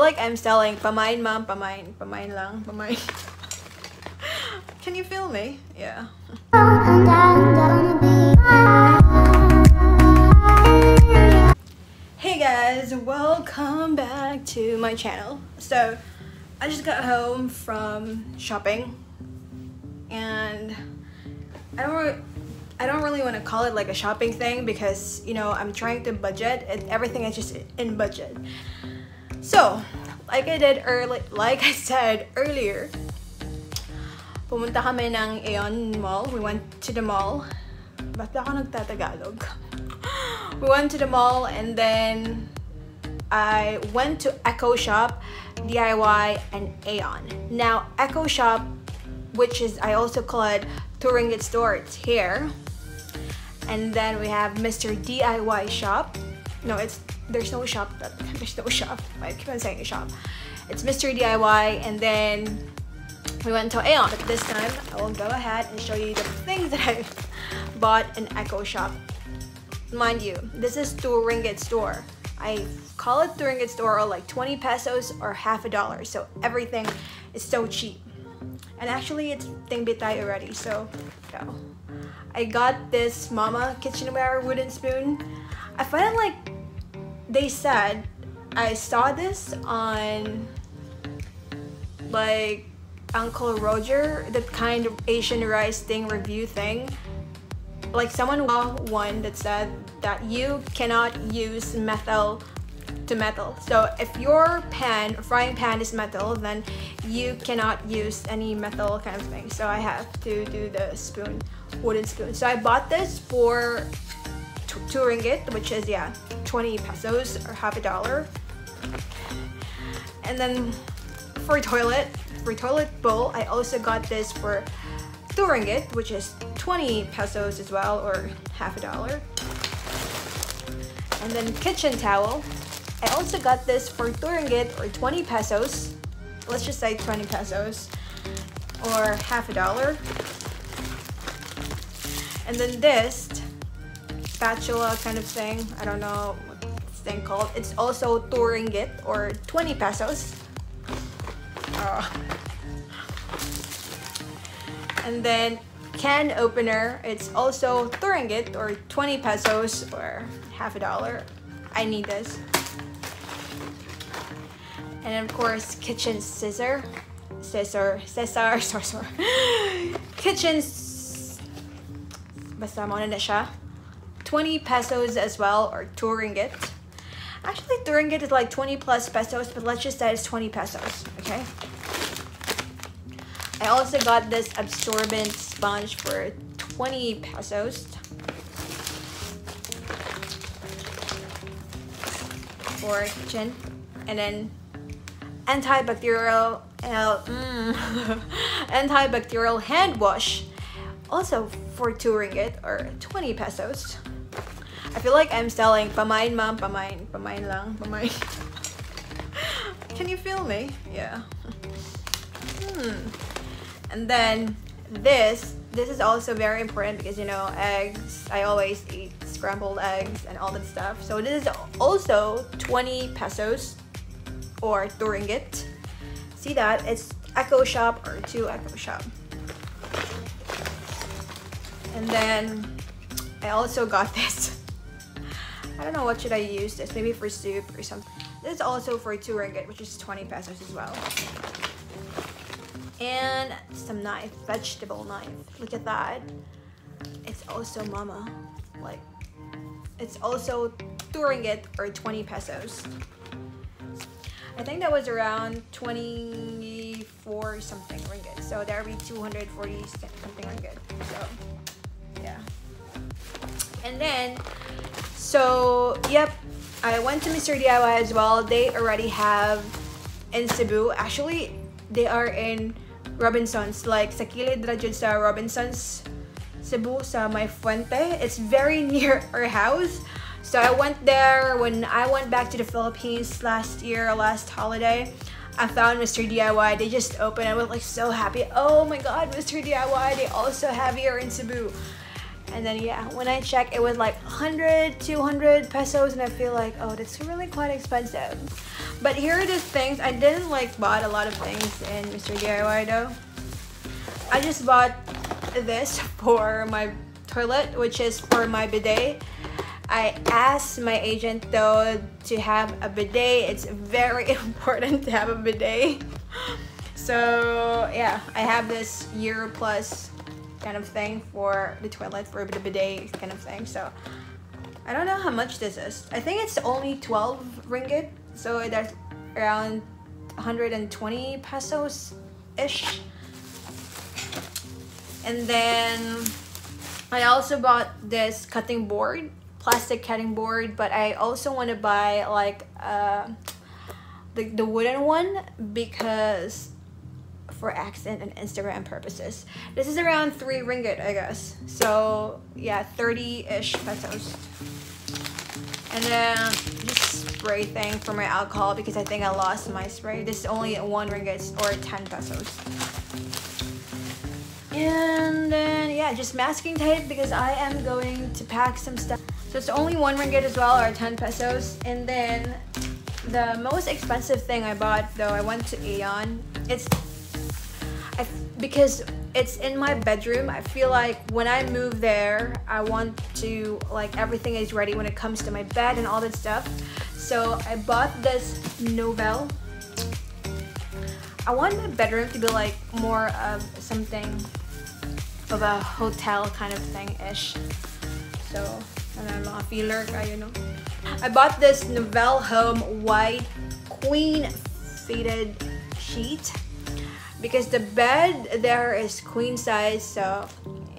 feel like I'm selling pamain, ma'am, pamain. Pamain lang, pamain. Can you feel me? Yeah. Hey guys, welcome back to my channel. So, I just got home from shopping and I don't really want to call it like a shopping thing because, you know, I'm trying to budget and everything is just in budget. So, like I said earlier, pumunta kami ng Aeon Mall. We went to the mall. Ba't ako nagtatagalog? We went to the mall and then I went to EcoShop, DIY, and Aeon. Now, EcoShop, which is, I also call it touring its store, it's here. And then we have Mr. DIY shop. No, there's no shop. There's no shop. I keep on saying shop. It's Mr. DIY, and then we went to Aeon. But this time, I will go ahead and show you the things that I bought in EcoShop. Mind you, this is touring its store. I call it during its store, or like 20 pesos or half a dollar. So everything is so cheap. And actually, it's tingbitay already, so no. I got this Mama kitchenware wooden spoon. I find it like they said, I saw this on like Uncle Roger, the kind of Asian rice thing review thing. Like someone saw one that said that you cannot use metal to metal. So if your pan, frying pan is metal, then you cannot use any metal kind of thing. So I have to do the spoon, wooden spoon. So I bought this for 2 ringgit, which is, yeah, 20 pesos or half a dollar. And then for toilet bowl, I also got this for 2 ringgit, which is 20 pesos as well, or half a dollar. And then kitchen towel, I also got this for 2 ringgit, or 20 pesos. Let's just say 20 pesos or half a dollar. And then this spatula kind of thing, I don't know what this thing called. It's also 2 ringgit, or 20 pesos. And then can opener, it's also 2 ringgit, or 20 pesos or half a dollar. I need this. And of course, kitchen scissor. Kitchen, basta mo na siya, 20 pesos as well, or 2 ringgit. Actually, 2 ringgit is like 20 plus pesos, but let's just say it's 20 pesos, okay? I also got this absorbent sponge for 20 pesos. For kitchen. And then antibacterial hand wash, also for 2 ringgit, or 20 pesos. I feel like I'm selling pamain, ma'am, pamain, pamain lang, pamain. Can you feel me? Yeah. And then this is also very important because, you know, eggs, I always eat scrambled eggs and all that stuff. So this is also 20 pesos or 2 ringgit. See that? It's EcoShop, or 2 EcoShop. And then I also got this. I don't know what should I use this. Maybe for soup or something. This is also for 2 ringgit, which is 20 pesos as well. And some knife, vegetable knife. Look at that. It's also Mama. Like, it's also 2 ringgit, or 20 pesos. I think that was around 24 something ringgit. So that would be 240 something ringgit. So, yeah. And then, so, yep, I went to Mr. DIY as well. They already have in Cebu. Actually, they are in Robinson's. Like, sa kilid ra jud sa Robinson's, Cebu, sa May Fuente. It's very near our house. So I went there when I went back to the Philippines last year, last holiday. I found Mr. DIY. They just opened. I was like so happy. Oh my god, Mr. DIY. They also have here in Cebu. And then yeah, when I checked, it was like 100, 200 pesos, and I feel like, oh, that's really quite expensive. But here are the things. I didn't like bought a lot of things in Mr. DIY though. I just bought this for my toilet, which is for my bidet. I asked my agent though to have a bidet. It's very important to have a bidet. So yeah, I have this year plus kind of thing for the toilet, for the bidet kind of thing. So I don't know how much this is. I think it's only 12 ringgit. So that's around 120 pesos-ish. And then I also bought this cutting board, plastic cutting board, but I also want to buy like the wooden one because for accent and Instagram purposes. This is around 3 ringgit, I guess. So yeah, 30-ish pesos. And then this spray thing for my alcohol because I think I lost my spray. This is only 1 ringgit or 10 pesos. And then yeah, just masking tape because I am going to pack some stuff. So it's only 1 ringgit as well, or 10 pesos. And then the most expensive thing I bought though, I went to Aeon. Because it's in my bedroom. I feel like when I move there, I want to, like, everything is ready when it comes to my bed and all that stuff. So I bought this Novell. I want my bedroom to be like more of something of a hotel kind of thing-ish. So I don't know if you lurk, you know. I bought this Novell Home white queen faded sheet because the bed there is queen size, so,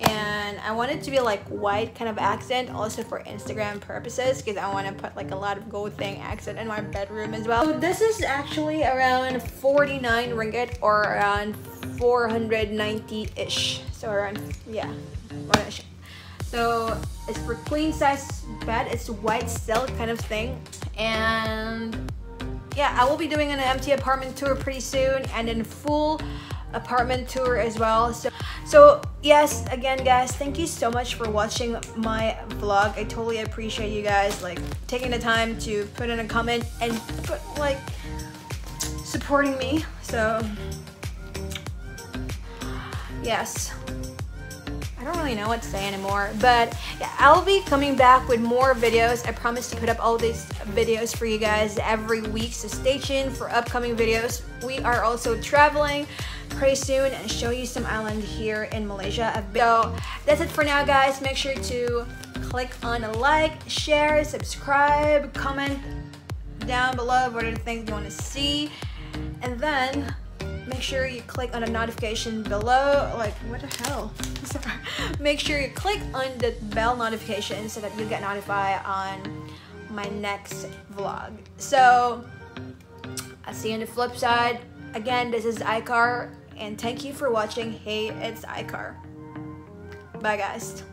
and I want it to be like white kind of accent also for Instagram purposes because I want to put like a lot of gold thing accent in my bedroom as well. So this is actually around 49 ringgit or around 490-ish. So around, yeah. So it's for queen size bed. It's white silk kind of thing. And yeah, I will be doing an empty apartment tour pretty soon and in full apartment tour as well. So yes, again guys, thank you so much for watching my vlog. I totally appreciate you guys like taking the time to put in a comment and put like supporting me. So yes, I don't really know what to say anymore, but yeah, I'll be coming back with more videos. I promise to put up all these videos for you guys every week, so stay tuned for upcoming videos. We are also traveling pretty soon and show you some island here in Malaysia. So that's it for now guys. Make sure to click on a like, share, subscribe, comment down below what are the things you want to see, and then make sure you click on a notification below. Like, what the hell? Sorry. Make sure you click on the bell notification so that you get notified on my next vlog. So, I'll see you on the flip side. Again, this is iCar, and thank you for watching. Hey, it's iCar. Bye, guys.